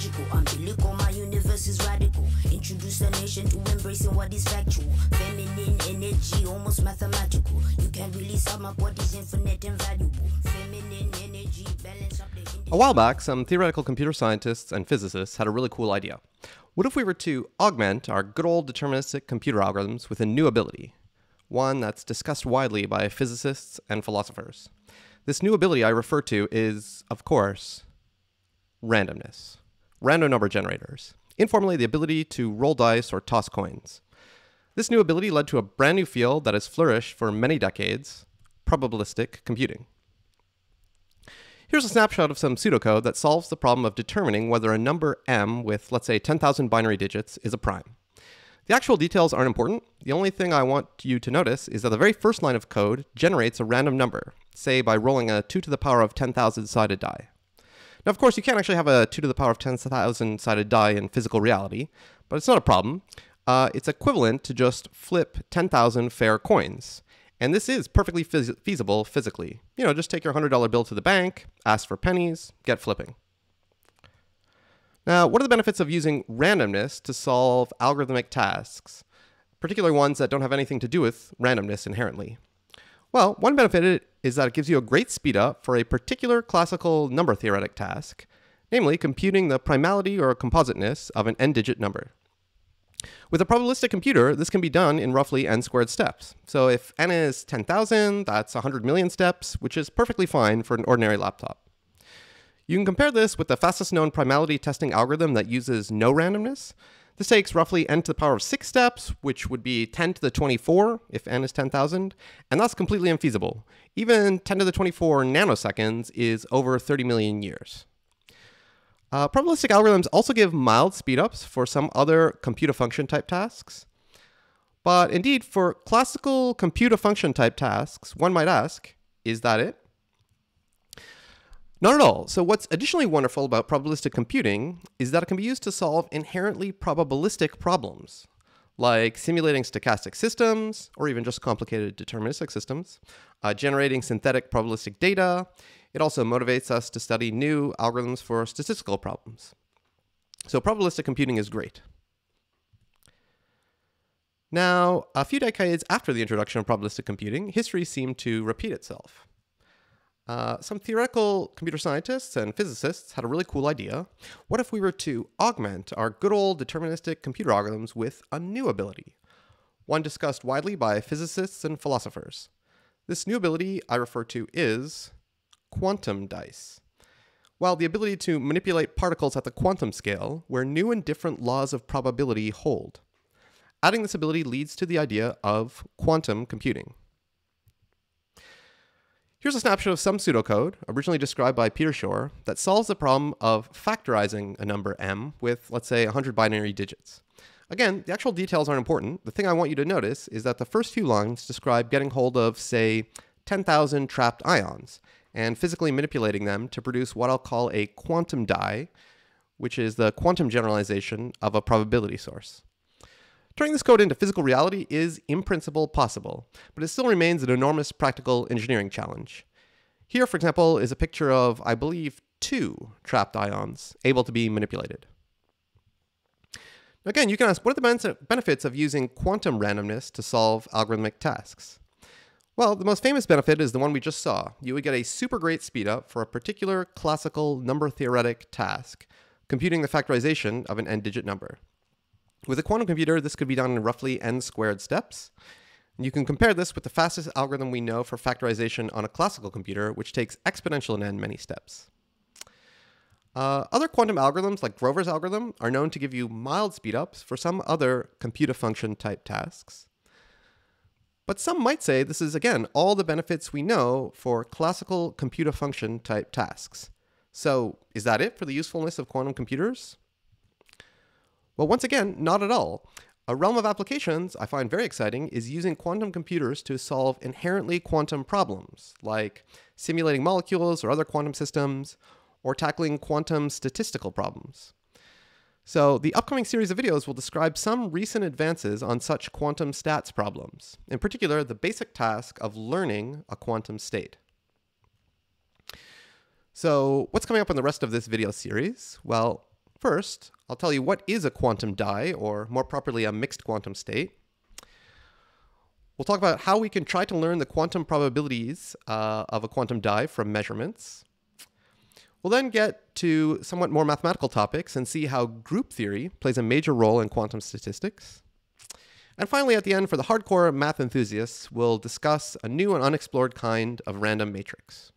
magical. Umbilical, my universe is radical. Introduce the nation to embracing what is factual. Feminine energy, almost mathematical. You can't really sum up what is infinite and valuable. Feminine energy, balance up the... A while back, some theoretical computer scientists and physicists had a really cool idea. What if we were to augment our good old deterministic computer algorithms with a new ability? One that's discussed widely by physicists and philosophers. This new ability I refer to is, of course, randomness. Random number generators. Informally, the ability to roll dice or toss coins. This new ability led to a brand new field that has flourished for many decades, probabilistic computing. Here's a snapshot of some pseudocode that solves the problem of determining whether a number m with, let's say, 10,000 binary digits is a prime. The actual details aren't important. The only thing I want you to notice is that the very first line of code generates a random number, say by rolling a 2 to the power of 10,000 sided die. Now, of course, you can't actually have a 2 to the power of 10,000 sided die in physical reality, but it's not a problem. It's equivalent to just flip 10,000 fair coins. And this is perfectly feasible physically. You know, just take your $100 bill to the bank, ask for pennies, get flipping. Now, what are the benefits of using randomness to solve algorithmic tasks, particularly ones that don't have anything to do with randomness inherently? Well, one benefit is that it gives you a great speed up for a particular classical number theoretic task, namely computing the primality or compositeness of an n-digit number. With a probabilistic computer, this can be done in roughly n squared steps. So if n is 10,000, that's 100 million steps, which is perfectly fine for an ordinary laptop. You can compare this with the fastest known primality testing algorithm that uses no randomness. This takes roughly n to the power of 6 steps, which would be 10 to the 24 if n is 10,000, and that's completely infeasible. Even 10 to the 24 nanoseconds is over 30 million years. Probabilistic algorithms also give mild speedups for some other compute-a-function type tasks. But indeed, for classical compute-a-function type tasks, one might ask, is that it? Not at all. So what's additionally wonderful about probabilistic computing is that it can be used to solve inherently probabilistic problems, like simulating stochastic systems, or even just complicated deterministic systems, generating synthetic probabilistic data. It also motivates us to study new algorithms for statistical problems. So probabilistic computing is great. Now, a few decades after the introduction of probabilistic computing, history seemed to repeat itself. Some theoretical computer scientists and physicists had a really cool idea. What if we were to augment our good old deterministic computer algorithms with a new ability? One discussed widely by physicists and philosophers. This new ability I refer to is quantum dice. Well, the ability to manipulate particles at the quantum scale, where new and different laws of probability hold. Adding this ability leads to the idea of quantum computing. Here's a snapshot of some pseudocode, originally described by Peter Shor, that solves the problem of factorizing a number m with, let's say, 100 binary digits. Again, the actual details aren't important. The thing I want you to notice is that the first few lines describe getting hold of, say, 10,000 trapped ions, and physically manipulating them to produce what I'll call a quantum die, which is the quantum generalization of a probability source. Turning this code into physical reality is, in principle, possible, but it still remains an enormous practical engineering challenge. Here, for example, is a picture of, I believe, 2 trapped ions able to be manipulated. Now, again, you can ask, what are the benefits of using quantum randomness to solve algorithmic tasks? Well, the most famous benefit is the one we just saw. You would get a super great speed up for a particular classical number theoretic task, computing the factorization of an n-digit number. With a quantum computer, this could be done in roughly n squared steps. And you can compare this with the fastest algorithm we know for factorization on a classical computer, which takes exponential in n many steps. Other quantum algorithms, like Grover's algorithm, are known to give you mild speedups for some other compute-a-function type tasks. But some might say this is, again, all the benefits we know for classical compute-a-function type tasks. So is that it for the usefulness of quantum computers? Well, once again, not at all. A realm of applications I find very exciting is using quantum computers to solve inherently quantum problems, like simulating molecules or other quantum systems, or tackling quantum statistical problems. So the upcoming series of videos will describe some recent advances on such quantum stats problems, in particular the basic task of learning a quantum state. So what's coming up in the rest of this video series? Well, First, I'll tell you what is a quantum die, or more properly, a mixed quantum state. We'll talk about how we can try to learn the quantum probabilities of a quantum die from measurements. We'll then get to somewhat more mathematical topics and see how group theory plays a major role in quantum statistics. And finally, at the end, for the hardcore math enthusiasts, we'll discuss a new and unexplored kind of random matrix.